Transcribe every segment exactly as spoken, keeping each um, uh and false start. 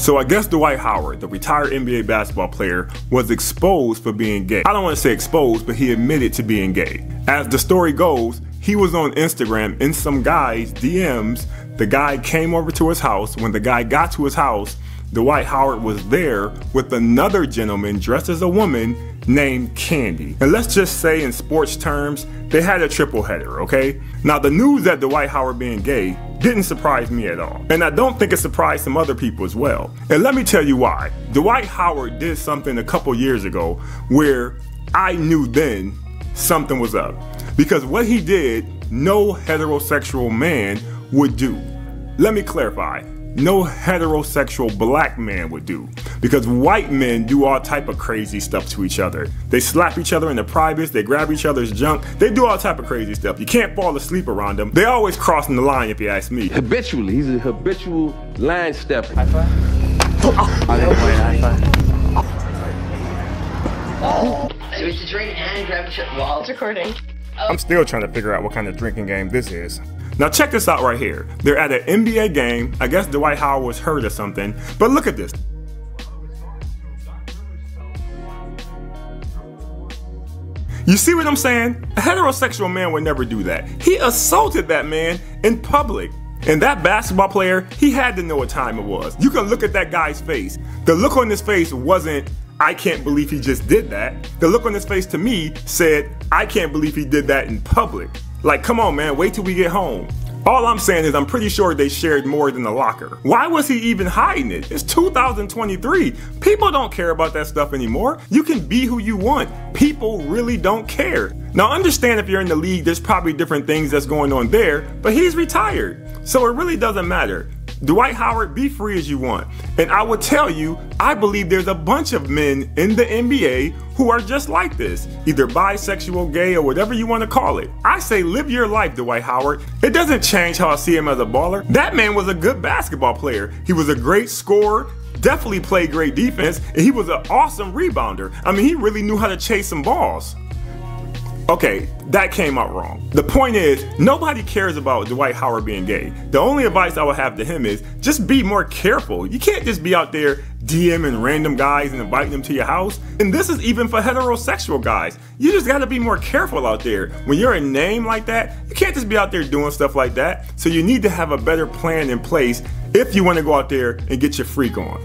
So I guess Dwight Howard, the retired N B A basketball player, was exposed for being gay. I don't want to say exposed, but he admitted to being gay. As the story goes, he was on Instagram in some guy's D Ms. The guy came over to his house. When the guy got to his house, Dwight Howard was there with another gentleman dressed as a woman named Candy. And let's just say in sports terms, they had a triple header, okay? Now the news that Dwight Howard being gay didn't surprise me at all. And I don't think it surprised some other people as well. And let me tell you why. Dwight Howard did something a couple years ago where I knew then something was up. Because what he did, no heterosexual man would do. Let me clarify. No heterosexual black man would do, because white men do all type of crazy stuff to each other. They slap each other in the privates, they grab each other's junk, they do all type of crazy stuff. You can't fall asleep around them. They always crossing the line, if you ask me. Habitually, he's a habitual line stepper. High five. Oh, I don't high five. Oh, it was a drink and grab a chip while it's recording. I'm still trying to figure out what kind of drinking game this is. Now check this out right here. They're at an N B A game. I guess Dwight Howard was hurt or something, but look at this. You see what I'm saying? A heterosexual man would never do that. He assaulted that man in public. And that basketball player, he had to know what time it was. You can look at that guy's face. The look on his face wasn't, I can't believe he just did that. The look on his face to me said, I can't believe he did that in public. Like, come on, man, wait till we get home. All I'm saying is I'm pretty sure they shared more than the locker. Why was he even hiding it? It's two thousand twenty-three. People don't care about that stuff anymore. You can be who you want. People really don't care. Now, understand if you're in the league, there's probably different things that's going on there, but he's retired. So it really doesn't matter. Dwight Howard, be free as you want. And I will tell you, I believe there's a bunch of men in the N B A who are just like this, either bisexual, gay, or whatever you want to call it. I say live your life, Dwight Howard. It doesn't change how I see him as a baller. That man was a good basketball player. He was a great scorer, definitely played great defense, and he was an awesome rebounder. I mean, he really knew how to chase some balls. Okay, that came out wrong. The point is, nobody cares about Dwight Howard being gay. The only advice I would have to him is, just be more careful. You can't just be out there DMing random guys and inviting them to your house. And this is even for heterosexual guys. You just gotta be more careful out there. When you're a name like that, you can't just be out there doing stuff like that. So you need to have a better plan in place if you wanna go out there and get your freak on.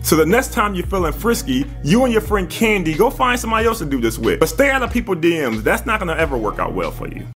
So the next time you're feeling frisky, you and your friend Candy, go find somebody else to do this with. But stay out of people's D Ms. That's not gonna ever work out well for you.